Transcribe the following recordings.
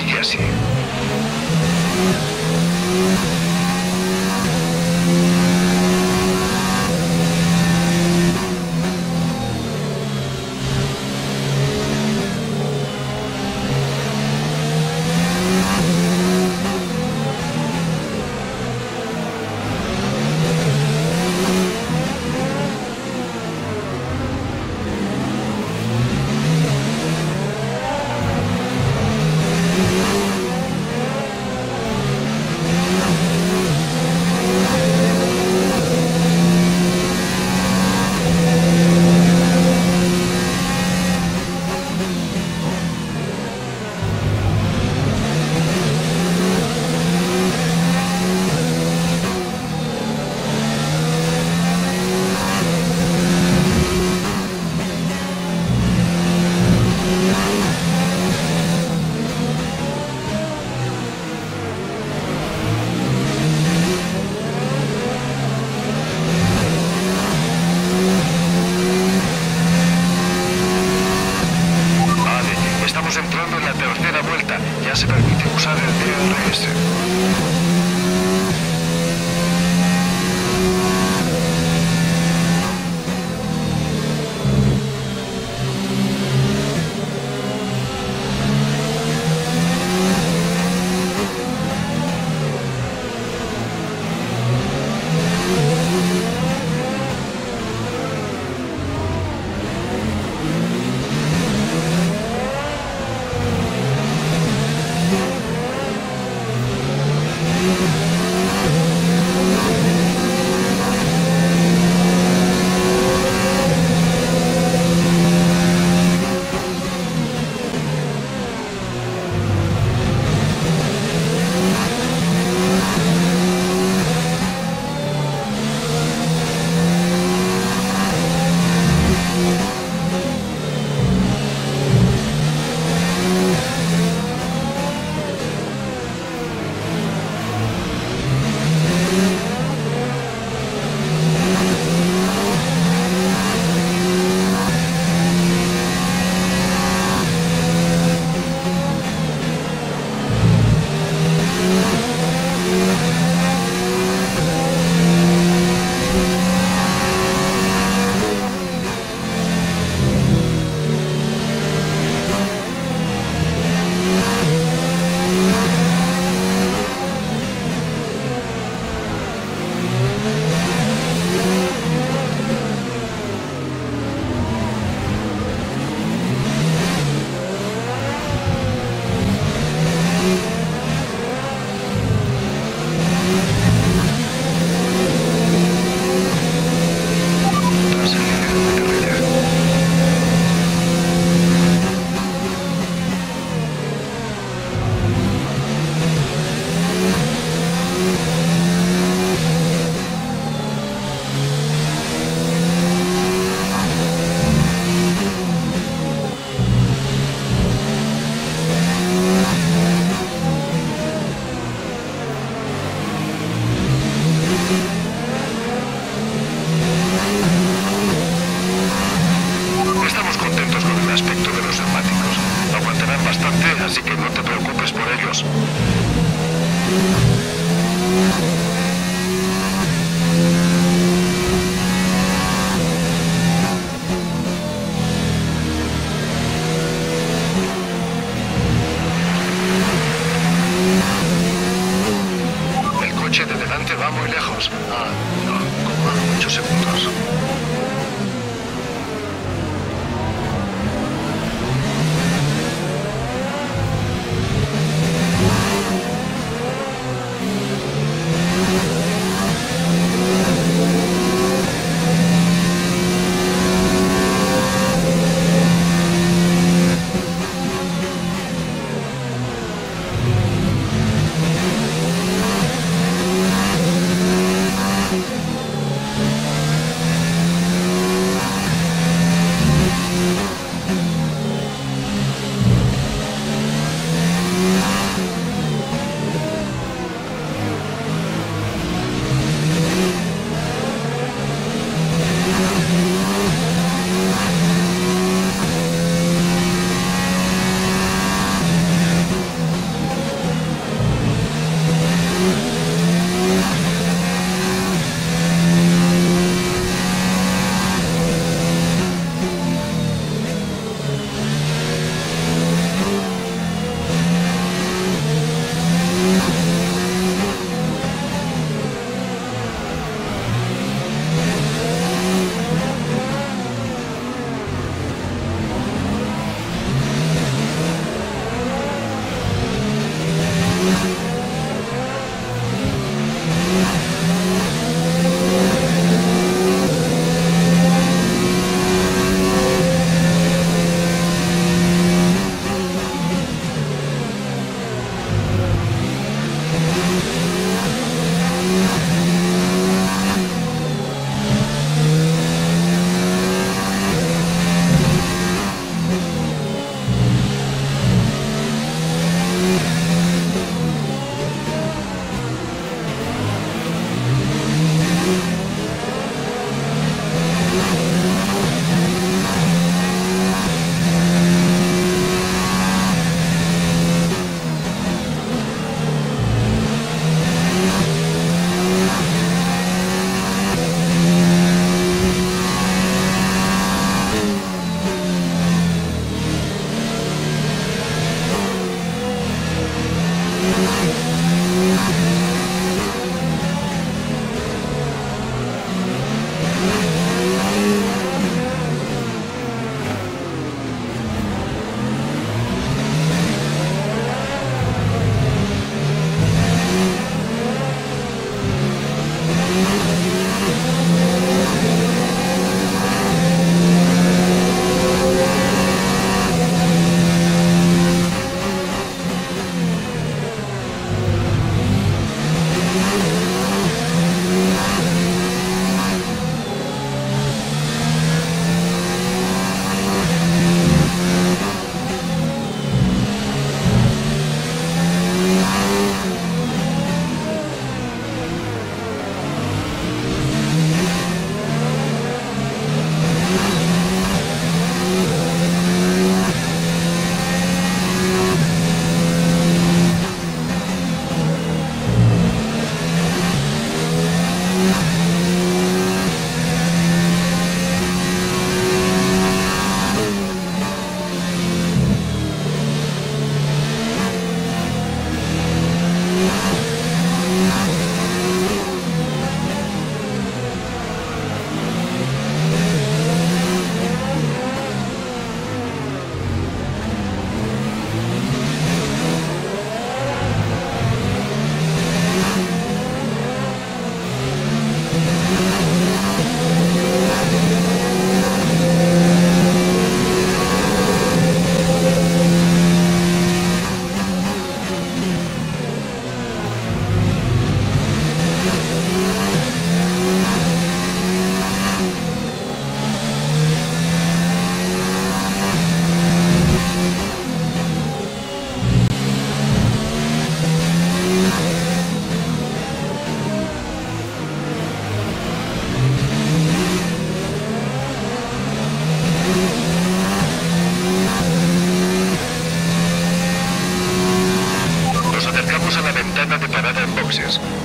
sigue así.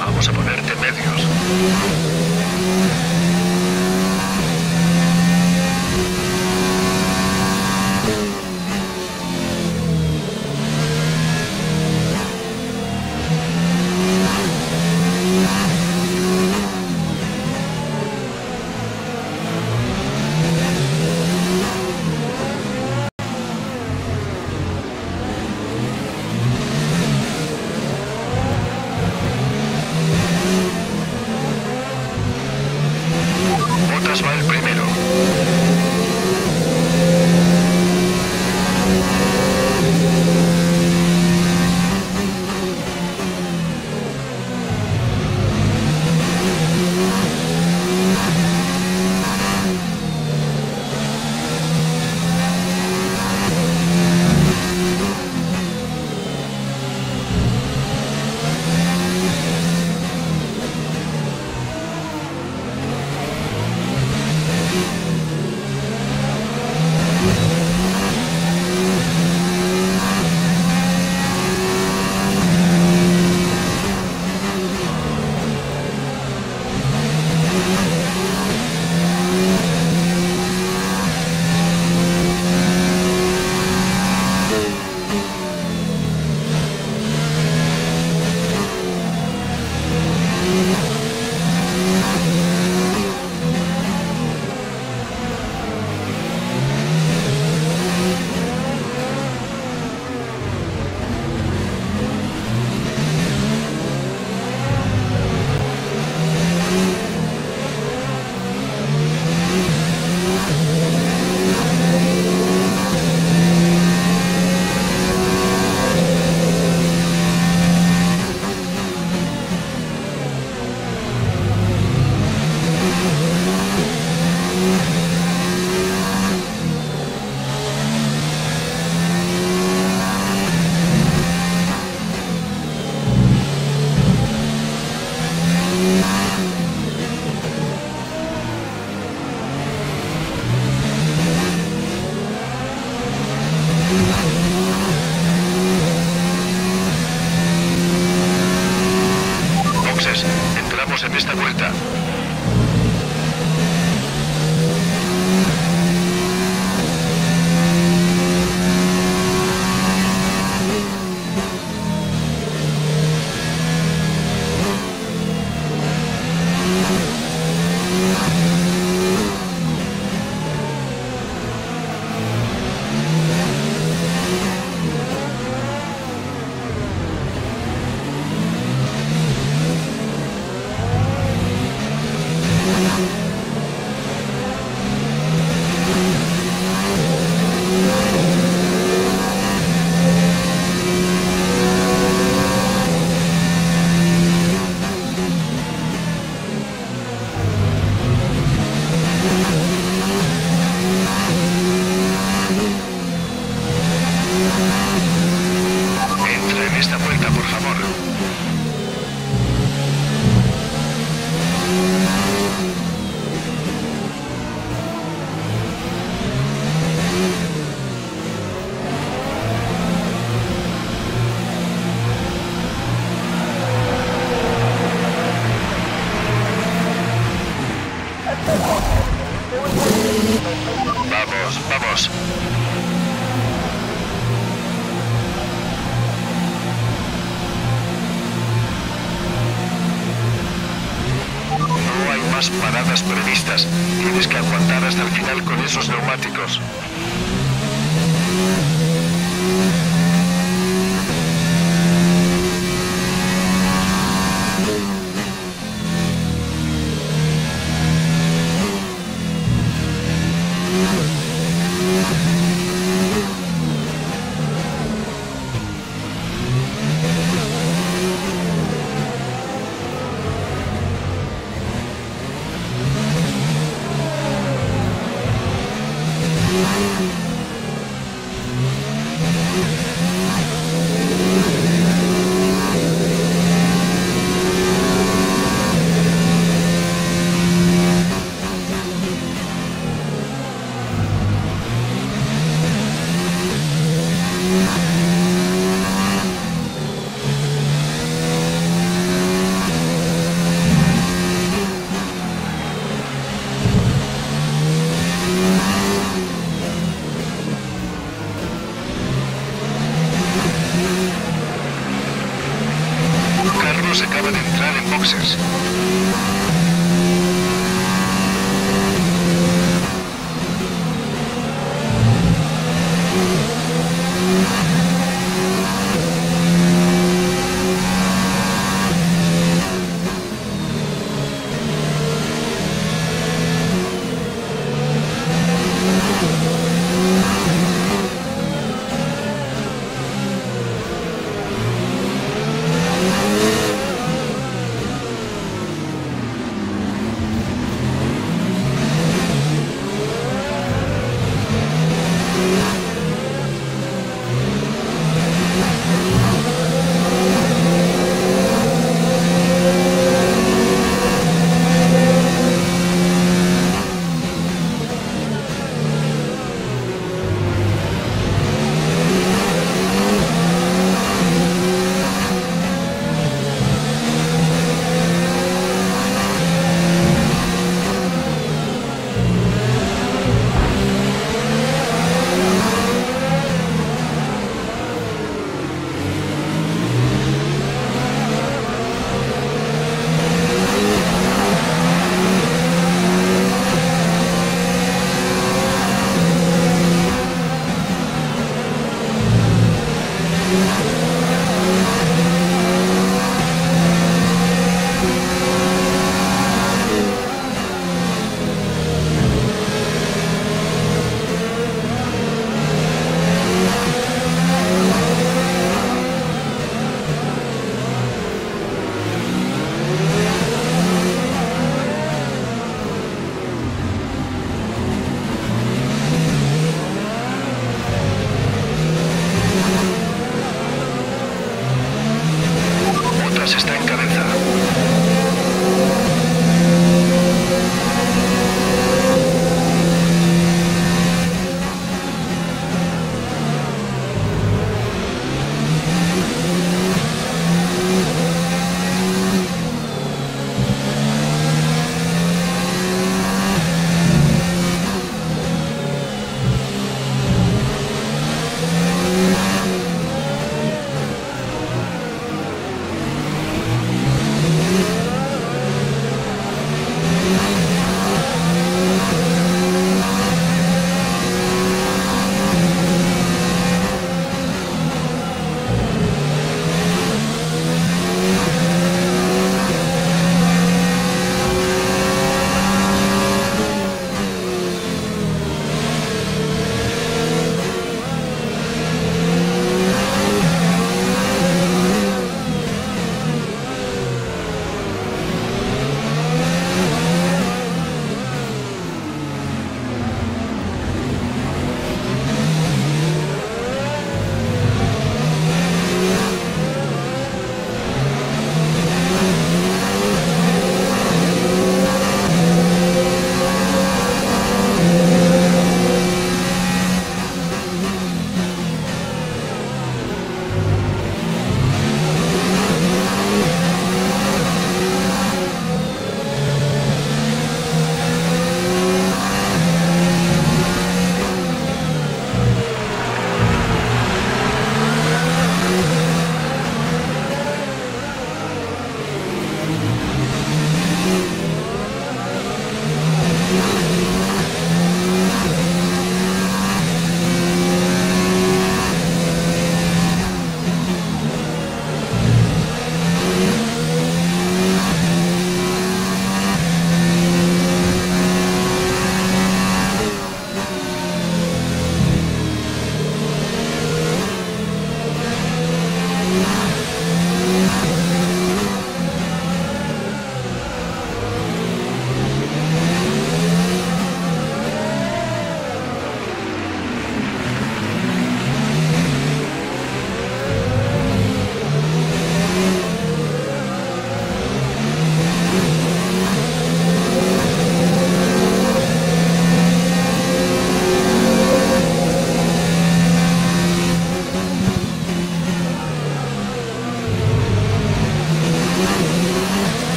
Vamos a ponerte medios. En esta vuelta. por favor. Vamos, vamos. No hay más paradas previstas. Tienes que aguantar hasta el final con esos neumáticos. Acaba de entrar en boxes.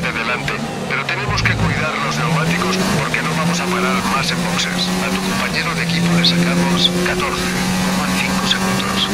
coche de delante, pero tenemos que cuidar los neumáticos porque no vamos a parar más en boxes. A tu compañero de equipo le sacamos 14,5 segundos.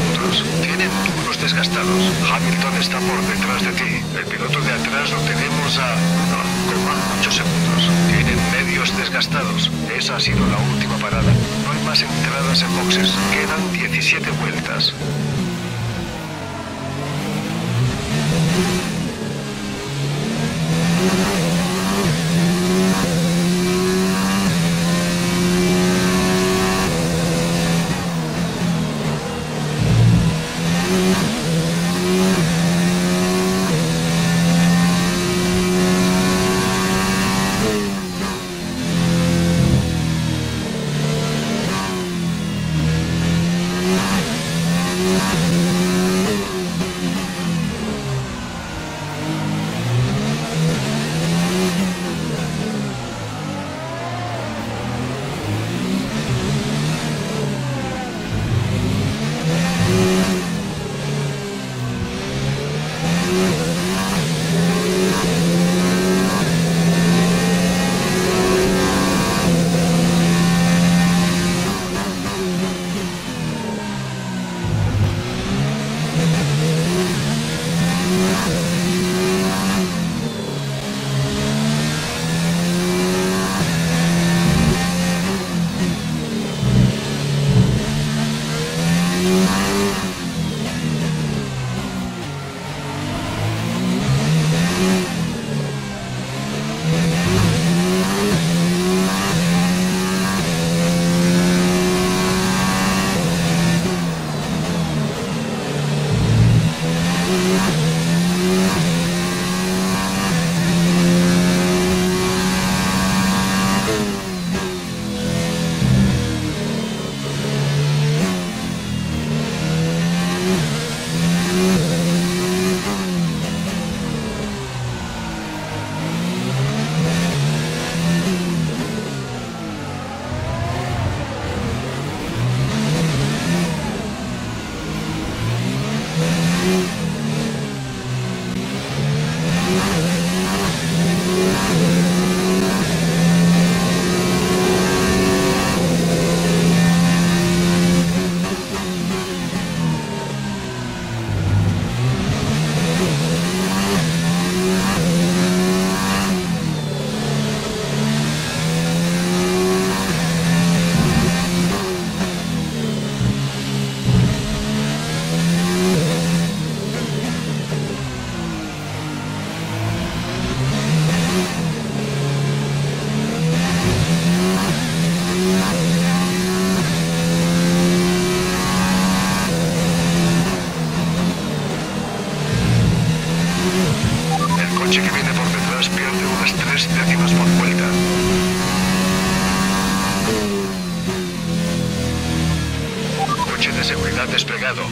puntos. Tienen turnos desgastados. Hamilton está por detrás de ti. El piloto de atrás lo tenemos a 1,8 segundos. Tienen medios desgastados. Esa ha sido la última parada. No hay más entradas en boxes. Quedan 17 vueltas.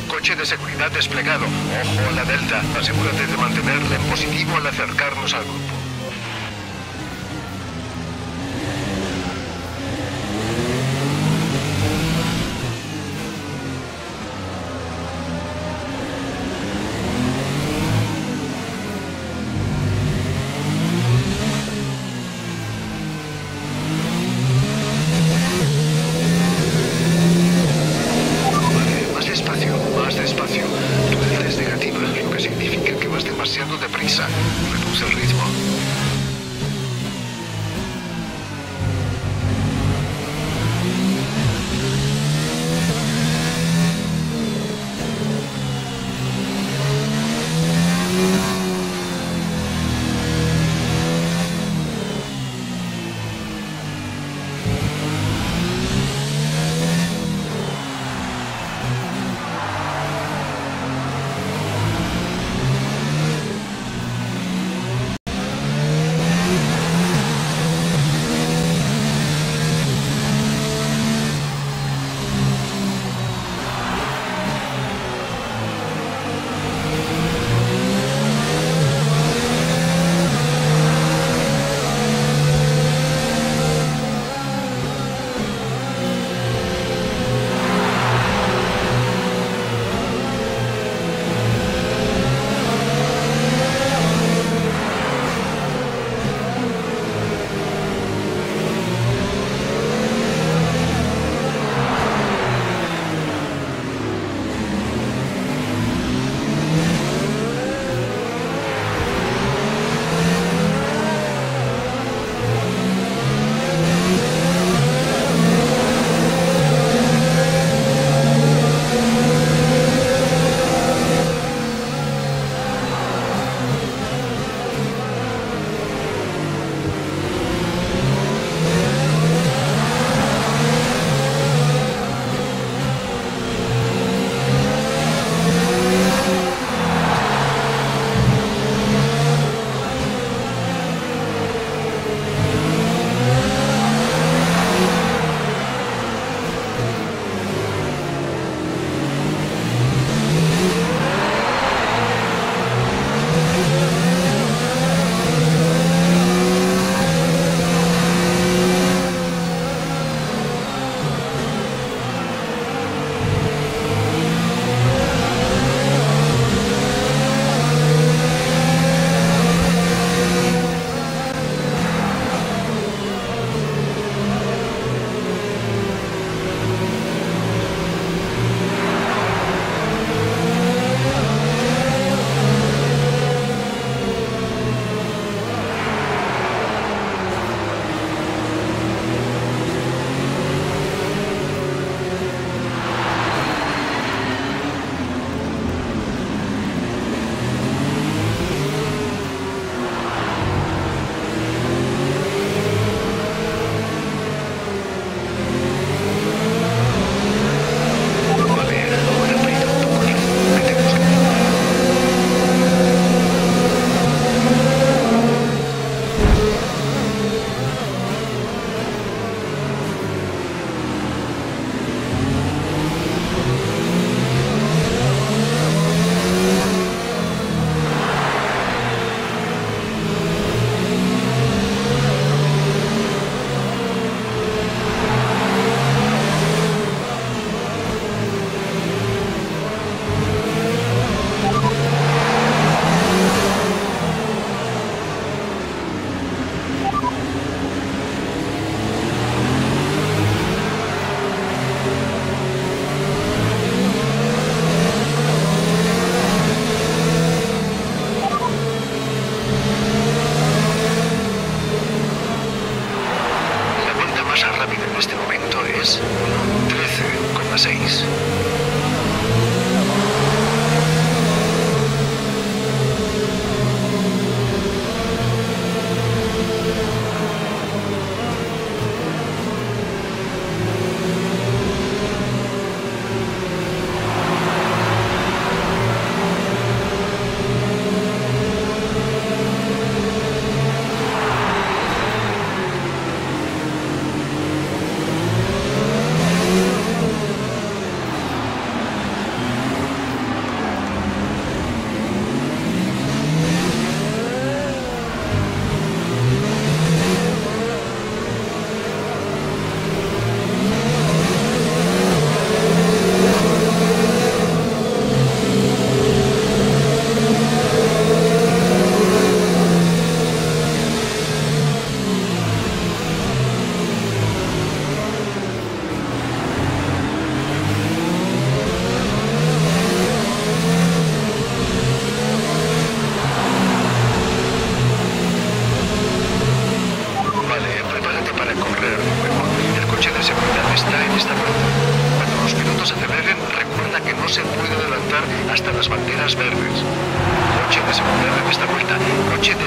Coche de seguridad desplegado. Ojo a la delta. Asegúrate de mantenerla en positivo al acercarnos al grupo. Tú eres negativa, lo que significa que vas demasiado deprisa. Reduce el ritmo.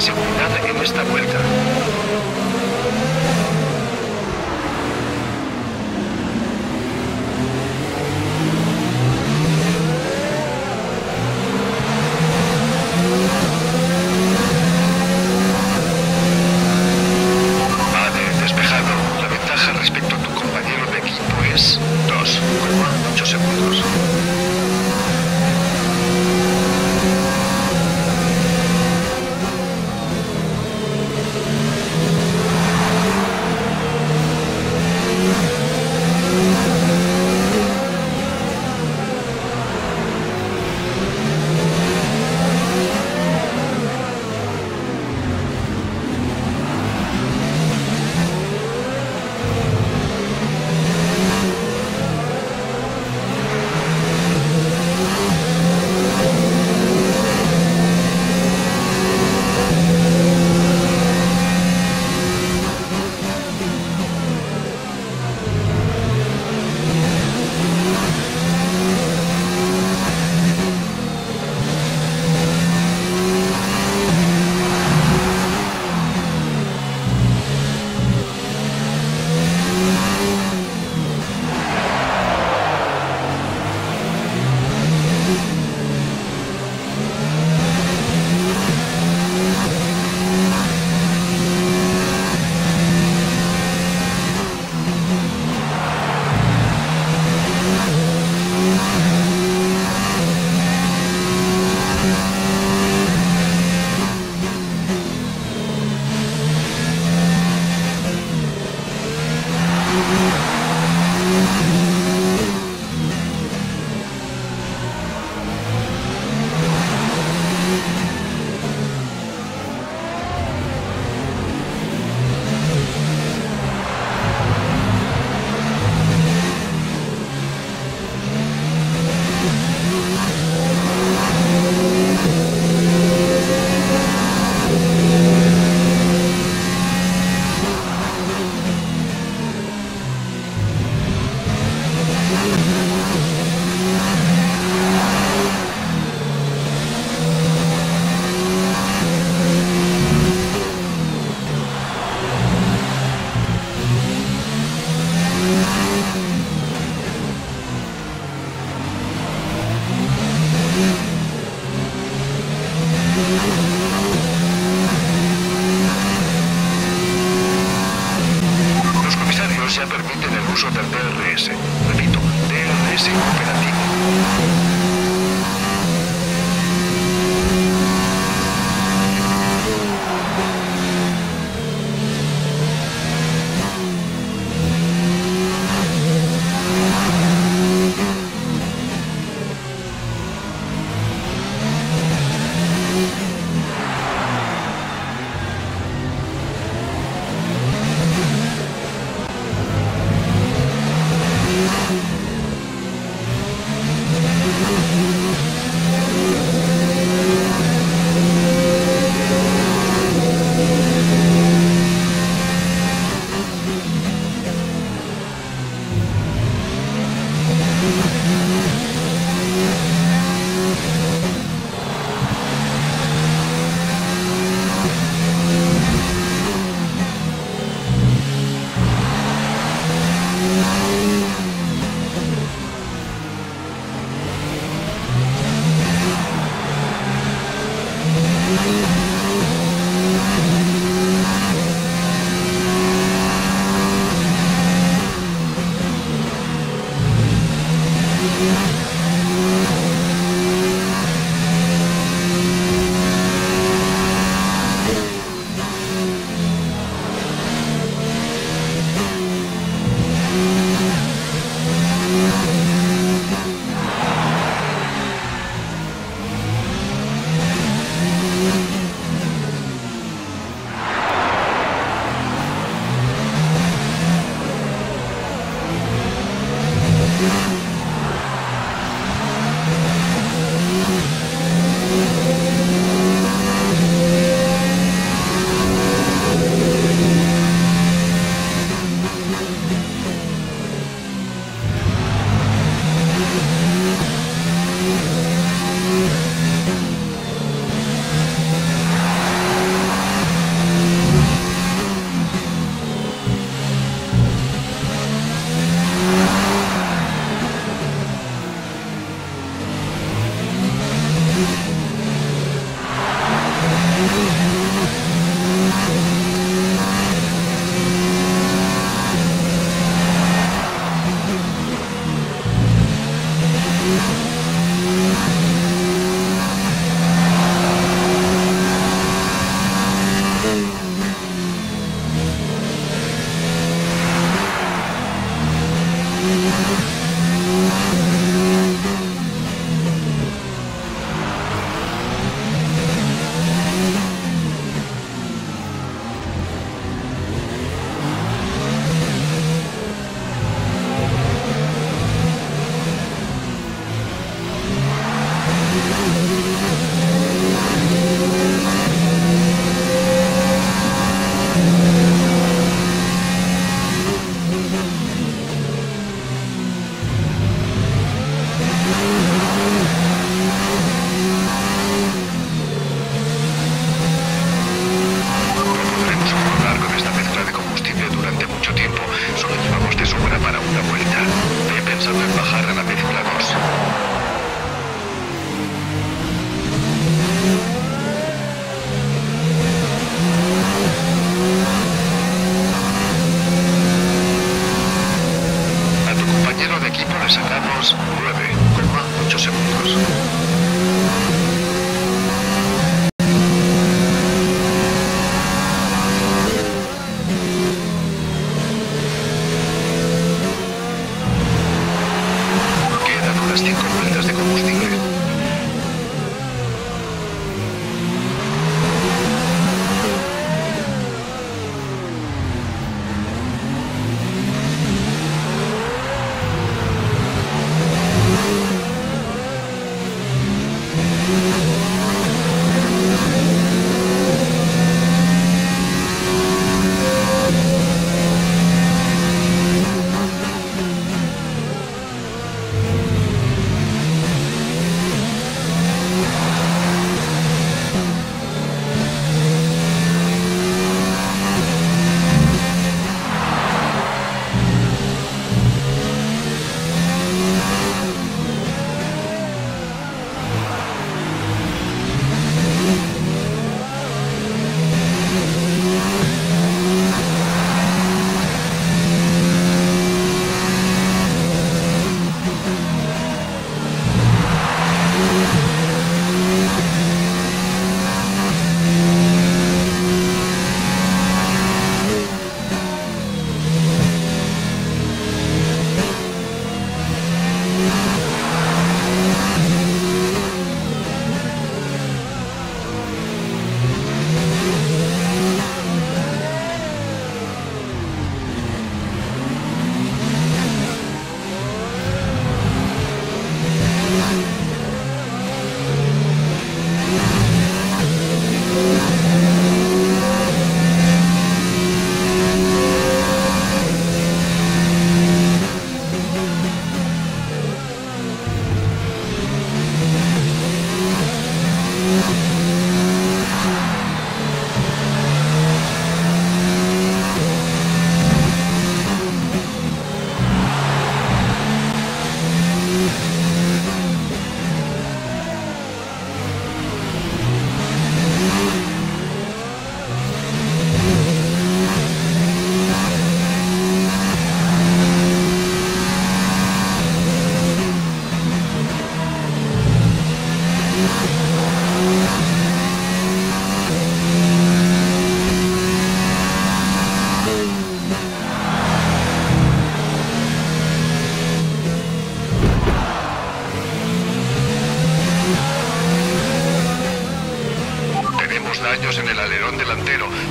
de seguridad en esta vuelta. AD despejado. La ventaja respecto a tu compañero de equipo es 2,8 segundos.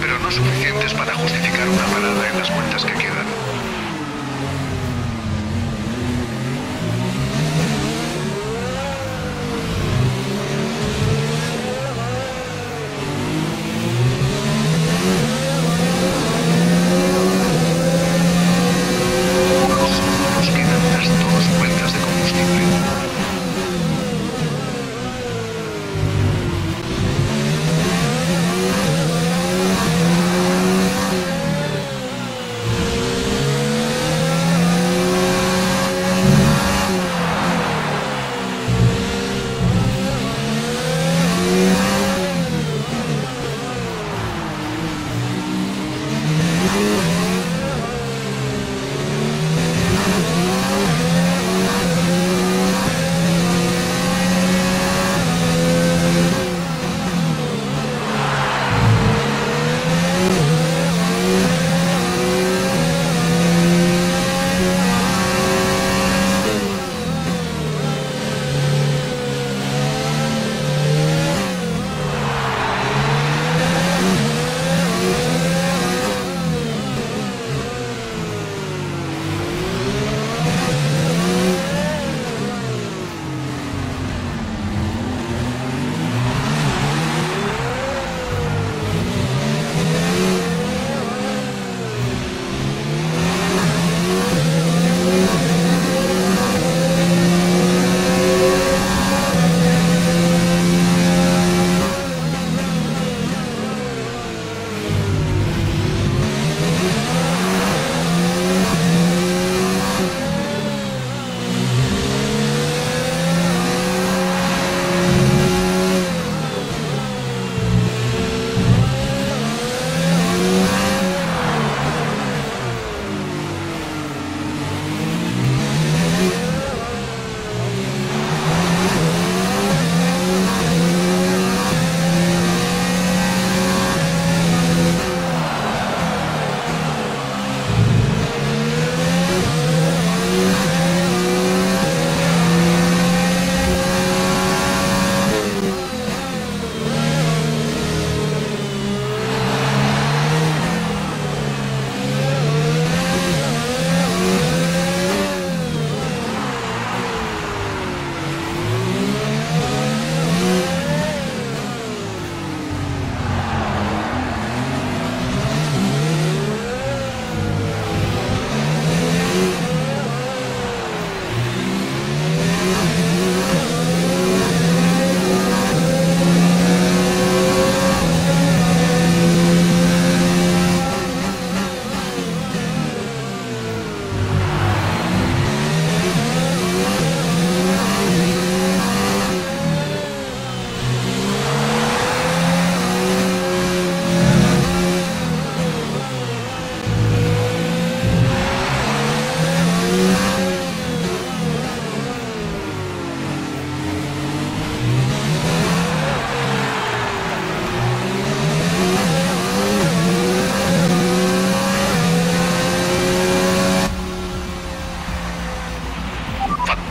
pero no suficientes para justificar una parada en las vueltas que quedan.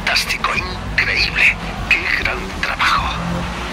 Fantástico, increíble, qué gran trabajo.